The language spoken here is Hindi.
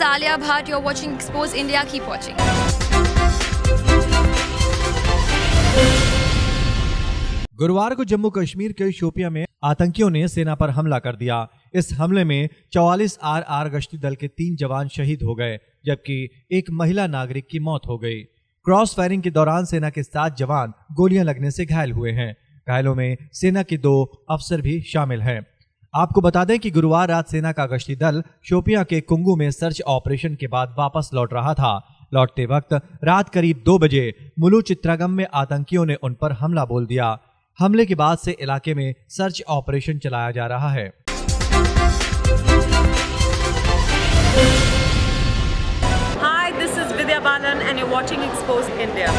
is Alia Bhatt. You're watching Expose India. Keep watching. गुरुवार को जम्मू कश्मीर के शोपिया में आतंकियों ने सेना पर हमला कर दिया। इस हमले में 44-आरआर गश्ती दल के 3 जवान शहीद हो गए, जबकि एक महिला नागरिक की मौत हो गई। क्रॉस फायरिंग के दौरान सेना के 7 जवान गोलियां लगने से घायल हुए हैं। घायलों में सेना के 2 अफसर भी शामिल हैं। आपको बता दें कि गुरुवार रात सेना का गश्ती दल शोपिया के कुंगू में सर्च ऑपरेशन के बाद वापस लौट रहा था। लौटते वक्त रात करीब 2 बजे मुलू चित्रागम में आतंकियों ने उन पर हमला बोल दिया। हमले के बाद से इलाके में सर्च ऑपरेशन चलाया जा रहा है। Hi, this is Vidya Balan and you're watching Expose India.